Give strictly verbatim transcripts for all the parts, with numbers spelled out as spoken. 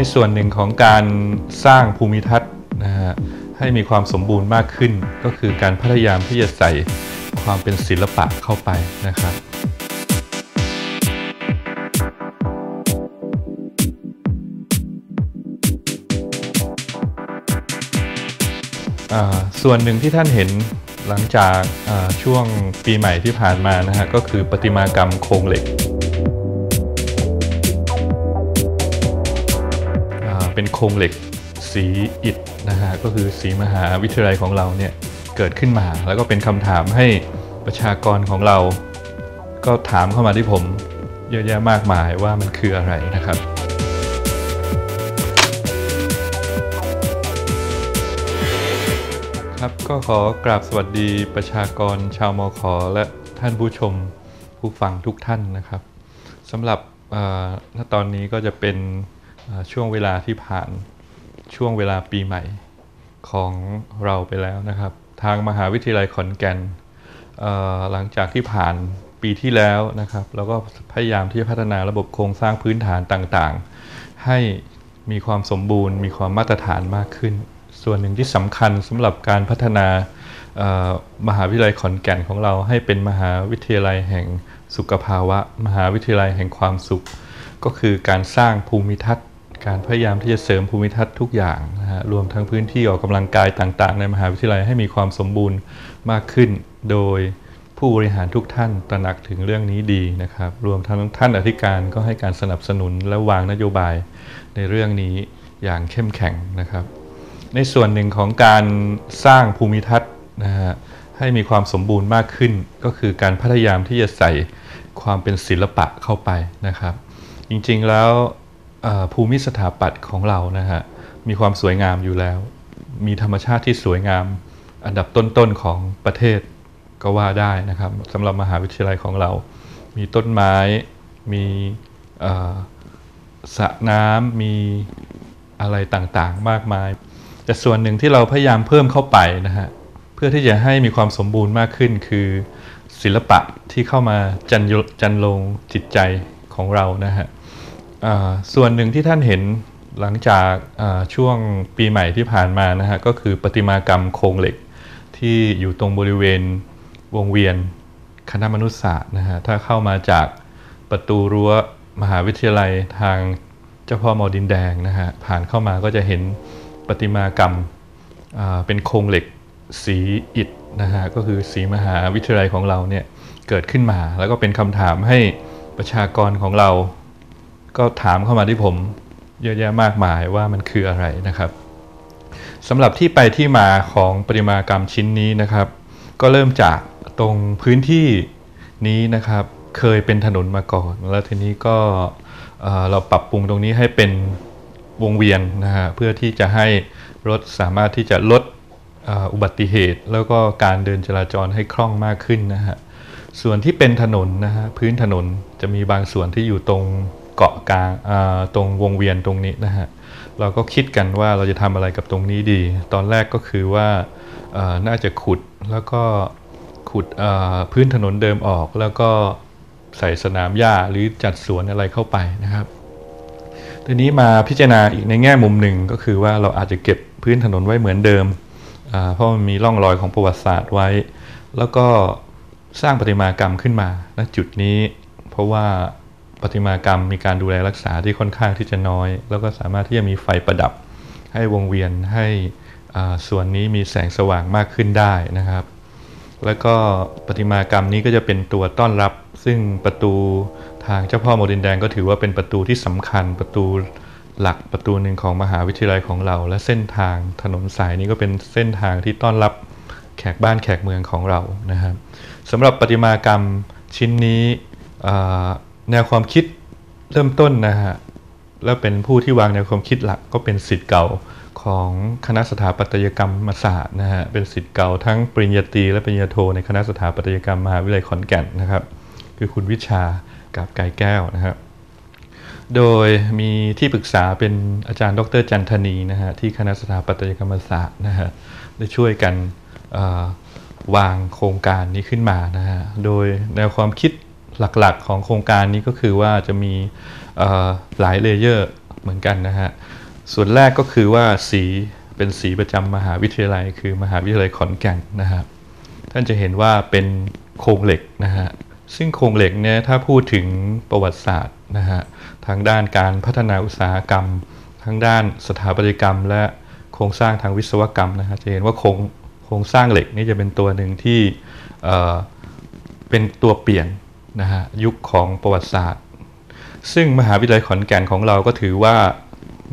ในส่วนหนึ่งของการสร้างภูมิทัศน์นะฮะให้มีความสมบูรณ์มากขึ้นก็คือการพยายามที่จะใส่ความเป็นศิลปะเข้าไปนะครับส่วนหนึ่งที่ท่านเห็นหลังจากช่วงปีใหม่ที่ผ่านมานะฮะก็คือประติมากรรมโครงเหล็กเป็นโครงเหล็กสีอิฐนะฮะก็คือสีมหาวิทยาลัยของเราเนี่ยเกิดขึ้นมาแล้วก็เป็นคำถามให้ประชากรของเราก็ถามเข้ามาที่ผมเยอะแยะมากมายว่ามันคืออะไรนะครับครับก็ขอกราบสวัสดีประชากรชาวมข.และท่านผู้ชมผู้ฟังทุกท่านนะครับสำหรับณตอนนี้ก็จะเป็นช่วงเวลาที่ผ่านช่วงเวลาปีใหม่ของเราไปแล้วนะครับทางมหาวิทยาลัยขอนแก่นหลังจากที่ผ่านปีที่แล้วนะครับแล้วก็พยายามที่จะพัฒนาระบบโครงสร้างพื้นฐานต่างๆให้มีความสมบูรณ์มีความมาตรฐานมากขึ้นส่วนหนึ่งที่สำคัญสำหรับการพัฒนามหาวิทยาลัยขอนแก่นของเราให้เป็นมหาวิทยาลัยแห่งสุขภาวะมหาวิทยาลัยแห่งความสุขก็คือการสร้างภูมิทัศน์การพยายามที่จะเสริมภูมิทัศน์ทุกอย่างนะฮะรวมทั้งพื้นที่ออกกำลังกายต่างๆในมหาวิทยาลัยให้มีความสมบูรณ์มากขึ้นโดยผู้บริหารทุกท่านตระหนักถึงเรื่องนี้ดีนะครับรวมทั้งท่านอธิการก็ให้การสนับสนุนและวางนโยบายในเรื่องนี้อย่างเข้มแข็งนะครับในส่วนหนึ่งของการสร้างภูมิทัศน์นะฮะให้มีความสมบูรณ์มากขึ้นก็คือการพยายามที่จะใส่ความเป็นศิลปะเข้าไปนะครับจริงๆแล้วภูมิสถาปัตย์ของเรานะฮะมีความสวยงามอยู่แล้วมีธรรมชาติที่สวยงามอันดับต้นๆของประเทศก็ว่าได้นะครับสำหรับมหาวิทยาลัยของเรามีต้นไม้มีสระน้ำมีอะไรต่างๆมากมายแต่ส่วนหนึ่งที่เราพยายามเพิ่มเข้าไปนะฮะเพื่อที่จะให้มีความสมบูรณ์มากขึ้นคือศิลปะที่เข้ามาจันจันลงจิตใจของเรานะฮะส่วนหนึ่งที่ท่านเห็นหลังจากช่วงปีใหม่ที่ผ่านมานะฮะก็คือประติมากรรมโครงเหล็กที่อยู่ตรงบริเวณวงเวียนคณะมนุษยศาสตร์นะฮะถ้าเข้ามาจากประตูรั้วมหาวิทยาลัยทางเจ้าพ่อมอดินแดงนะฮะผ่านเข้ามาก็จะเห็นประติมากรรมเป็นโครงเหล็กสีอิฐนะฮะก็คือสีมหาวิทยาลัยของเราเนี่ยเกิดขึ้นมาแล้วก็เป็นคำถามให้ประชากรของเราก็ถามเข้ามาที่ผมเยอะแยะมากมายว่ามันคืออะไรนะครับสำหรับที่ไปที่มาของประติมากรรมชิ้นนี้นะครับก็เริ่มจากตรงพื้นที่นี้นะครับเคยเป็นถนนมาก่อนแล้วทีนี้ก็เราปรับปรุงตรงนี้ให้เป็นวงเวียนนะฮะเพื่อที่จะให้รถสามารถที่จะลดอุบัติเหตุแล้วก็การเดินจราจรให้คล่องมากขึ้นนะฮะส่วนที่เป็นถนนนะฮะพื้นถนนจะมีบางส่วนที่อยู่ตรงเกาะกลางตรงวงเวียนตรงนี้นะฮะเราก็คิดกันว่าเราจะทำอะไรกับตรงนี้ดีตอนแรกก็คือว่าน่าจะขุดแล้วก็ขุดพื้นถนนเดิมออกแล้วก็ใส่สนามหญ้าหรือจัดสวนอะไรเข้าไปนะครับทีนี้มาพิจารณาอีกในแง่มุมหนึ่งก็คือว่าเราอาจจะเก็บพื้นถนนไว้เหมือนเดิมเพราะมันมีร่องรอยของประวัติศาสตร์ไว้แล้วก็สร้างประติมากรรมขึ้นมาณจุดนี้เพราะว่าประติมากรรมมีการดูแลรักษาที่ค่อนข้างที่จะน้อยแล้วก็สามารถที่จะมีไฟประดับให้วงเวียนให้ส่วนนี้มีแสงสว่างมากขึ้นได้นะครับแล้วก็ประติมากรรมนี้ก็จะเป็นตัวต้อนรับซึ่งประตูทางเจ้าพ่อมอดินแดงก็ถือว่าเป็นประตูที่สำคัญประตูหลักประตูหนึ่งของมหาวิทยาลัยของเราและเส้นทางถนนสายนี้ก็เป็นเส้นทางที่ต้อนรับแขกบ้านแขกเมืองของเรานะครับสำหรับประติมากรรมชิ้นนี้แนวความคิดเริ่มต้นนะฮะแล้วเป็นผู้ที่วางแนวความคิดหลักก็เป็นศิษย์เก่าของคณะสถาปัตยกรรมศาสตร์นะฮะเป็นศิษย์เก่าทั้งปริญญาตรีและปริญญาโทในคณะสถาปัตยกรรมมหาวิทยาลัยขอนแก่นนะครับคือคุณวิชากาบไก่แก้วนะครับโดยมีที่ปรึกษาเป็นอาจารย์ดรจันทนีนะฮะที่คณะสถาปัตยกรรมศาสตร์นะฮะได้ช่วยกันวางโครงการนี้ขึ้นมานะฮะโดยแนวความคิดหลักๆของโครงการนี้ก็คือว่าจะมีหลายเลเยอร์ เหมือนกันนะฮะส่วนแรกก็คือว่าสีเป็นสีประจำมหาวิทยาลัยคือมหาวิทยาลัยขอนแก่นนะฮะท่านจะเห็นว่าเป็นโครงเหล็กนะฮะซึ่งโครงเหล็กเนี่ยถ้าพูดถึงประวัติศาสตร์นะฮะทางด้านการพัฒนาอุตสาหกรรมทางด้านสถาปัตยกรรมและโครงสร้างทางวิศวกรรมนะฮะจะเห็นว่าโครงโครงสร้างเหล็กนี่จะเป็นตัวหนึ่งที่เอ่อเป็นตัวเปลี่ยนนะฮะยุคของประวัติศาสตร์ซึ่งมหาวิทยาลัยขอนแก่นของเราก็ถือว่า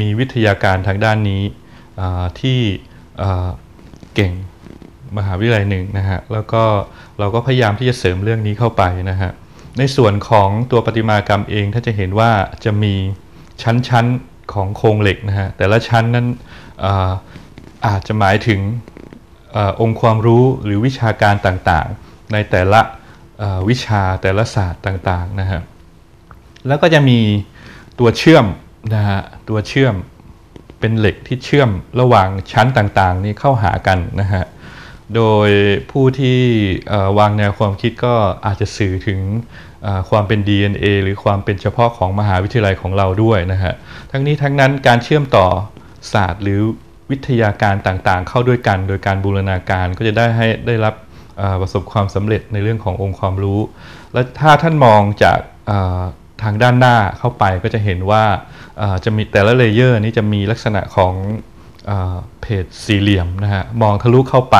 มีวิทยาการทางด้านนี้ที่เก่งมหาวิทยาลัยหนึ่งนะฮะแล้วก็เราก็พยายามที่จะเสริมเรื่องนี้เข้าไปนะฮะในส่วนของตัวประติมากรรมเองถ้าจะเห็นว่าจะมีชั้นๆของโครงเหล็กนะฮะแต่ละชั้นนั้น อ, อาจจะหมายถึง อ, องค์ความรู้หรือวิชาการต่างๆในแต่ละวิชาแต่ละศาสตร์ต่างๆนะฮะแล้วก็จะมีตัวเชื่อมนะฮะตัวเชื่อมเป็นเหล็กที่เชื่อมระหว่างชั้นต่างๆนี้เข้าหากันนะฮะโดยผู้ที่วางแนวความคิดก็อาจจะสื่อถึงความเป็น ดี เอ็น เอ หรือความเป็นเฉพาะของมหาวิทยาลัยของเราด้วยนะฮะทั้งนี้ทั้งนั้นการเชื่อมต่อศาสตร์หรือวิทยาการต่างๆเข้าด้วยกันโดยการบูรณาการก็จะได้ให้ได้รับประสบความสำเร็จในเรื่องขององค์ความรู้และถ้าท่านมองจากทางด้านหน้าเข้าไปก็จะเห็นว่าจะมีแต่ละเลเยอร์นี้จะมีลักษณะของเพจสี่เหลี่ยมนะฮะมองทะลุเข้าไป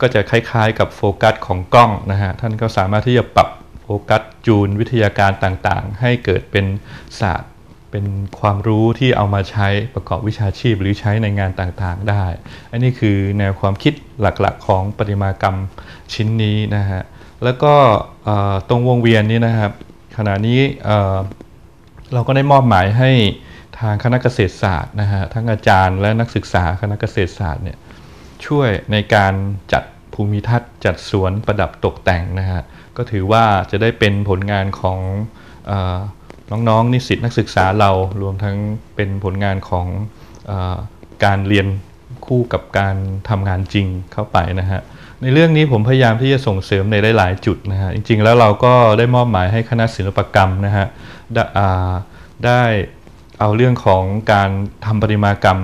ก็จะคล้ายๆกับโฟกัสของกล้องนะฮะท่านก็สามารถที่จะปรับโฟกัสจูนวิทยาการต่างๆให้เกิดเป็นศาสตร์เป็นความรู้ที่เอามาใช้ประกอบวิชาชีพหรือใช้ในงานต่างๆได้อันนี้คือแนวความคิดหลักๆของประติมากรรมชิ้นนี้นะฮะแล้วก็ตรงวงเวียนนี้นะครับขณะนี้เราก็ได้มอบหมายให้ทางคณะเกษตรศาสตร์นะฮะทั้งอาจารย์และนักศึกษาคณะเกษตรศาสตร์เนี่ยช่วยในการจัดภูมิทัศน์จัดสวนประดับตกแต่งนะฮะก็ถือว่าจะได้เป็นผลงานของเอ่อน้องๆนิสิตนักศึกษาเรารวมทั้งเป็นผลงานของเอ่อการเรียนคู่กับการทำงานจริงเข้าไปนะฮะในเรื่องนี้ผมพยายามที่จะส่งเสริมในหลายๆจุดนะฮะจริงๆแล้วเราก็ได้มอบหมายให้คณะศิลปกรรมนะฮะได้เอาเรื่องของการทำประติมากรรม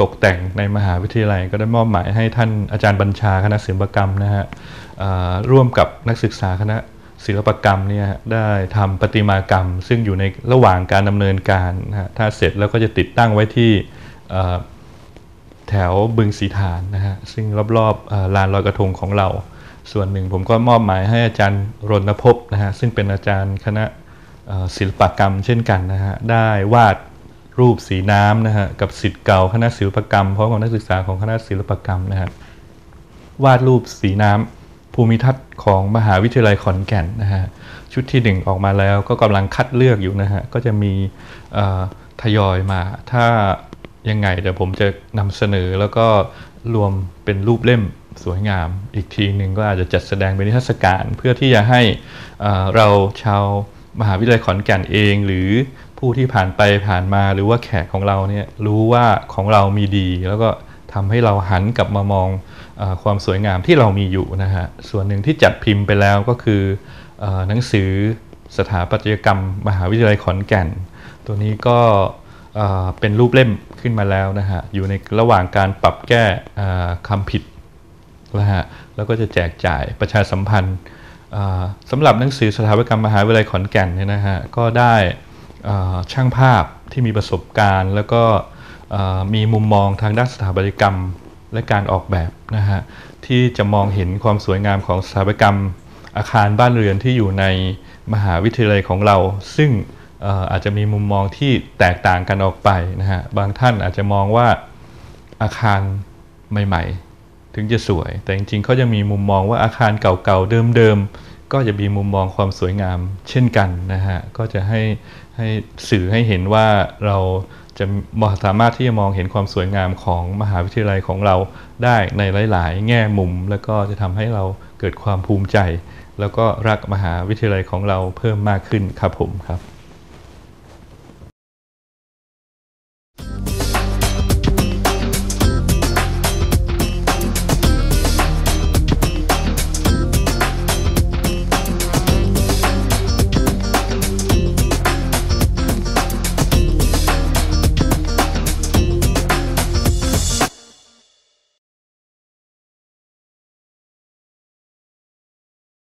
ตกแต่งในมหาวิทยาลัยก็ได้มอบหมายให้ท่านอาจารย์บัญชาคณะศิลปกรรมนะฮะร่วมกับนักศึกษาคณะศิลปกรรมเนี่ยได้ทำประติมากรรมซึ่งอยู่ในระหว่างการดำเนินการนะฮะถ้าเสร็จแล้วก็จะติดตั้งไว้ที่แถวบึงสีฐานนะฮะซึ่งรอบๆลานลอยกระทงของเราส่วนหนึ่งผมก็มอบหมายให้อาจารย์รณภพนะฮะซึ่งเป็นอาจารย์คณะศิลปกรรมเช่นกันนะฮะได้วาดรูปสีน้ำนะฮะกับศิษย์เก่าคณะศิลปกรรมพร้อมกับนักศึกษาของคณะศิลปกรรมนะฮะวาดรูปสีน้ำภูมิทัศน์ของมหาวิทยาลัยขอนแก่นนะฮะชุดที่หนึ่งออกมาแล้วก็กำลังคัดเลือกอยู่นะฮะก็จะมีทยอยมาถ้ายังไงเดี๋ยวผมจะนำเสนอแล้วก็รวมเป็นรูปเล่มสวยงามอีกทีหนึ่งก็อาจจะจัดแสดงเป็นนิทรรศการเพื่อที่จะให้เราชาวมหาวิทยาลัยขอนแก่นเองหรือผู้ที่ผ่านไปผ่านมาหรือว่าแขกของเราเนี่ยรู้ว่าของเรามีดีแล้วก็ทำให้เราหันกลับมามองความสวยงามที่เรามีอยู่นะฮะส่วนหนึ่งที่จัดพิมพ์ไปแล้วก็คือหนังสือสถาปัตยกรรมมหาวิทยาลัยขอนแก่นตัวนี้ก็เป็นรูปเล่มขึ้นมาแล้วนะฮะอยู่ในระหว่างการปรับแก้คำผิดนะฮะแล้วก็จะแจกจ่ายประชาสัมพันธ์สำหรับหนังสือสถาปัตยกรรมมหาวิทยาลัยขอนแก่นเนี่ยนะฮะก็ได้ช่างภาพที่มีประสบการณ์แล้วก็มีมุมมองทางด้านสถาปัตยกรรมและการออกแบบนะฮะที่จะมองเห็นความสวยงามของสถาปัตยกรรมอาคารบ้านเรือนที่อยู่ในมหาวิทยาลัยของเราซึ่งอาจจะมีมุมมองที่แตกต่างกันออกไปนะฮะบางท่านอาจจะมองว่าอาคารใหม่ๆถึงจะสวยแต่จริงๆเขาจะมีมุมมองว่าอาคารเก่าๆเดิมๆก็จะมีมุมมองความสวยงามเช่นกันนะฮะก็จะให้ให้สื่อให้เห็นว่าเราจะสามารถที่จะมองเห็นความสวยงามของมหาวิทยาลัยของเราได้ในหลายๆแง่มุมแล้วก็จะทำให้เราเกิดความภูมิใจแล้วก็รักมหาวิทยาลัยของเราเพิ่มมากขึ้นครับผมครับ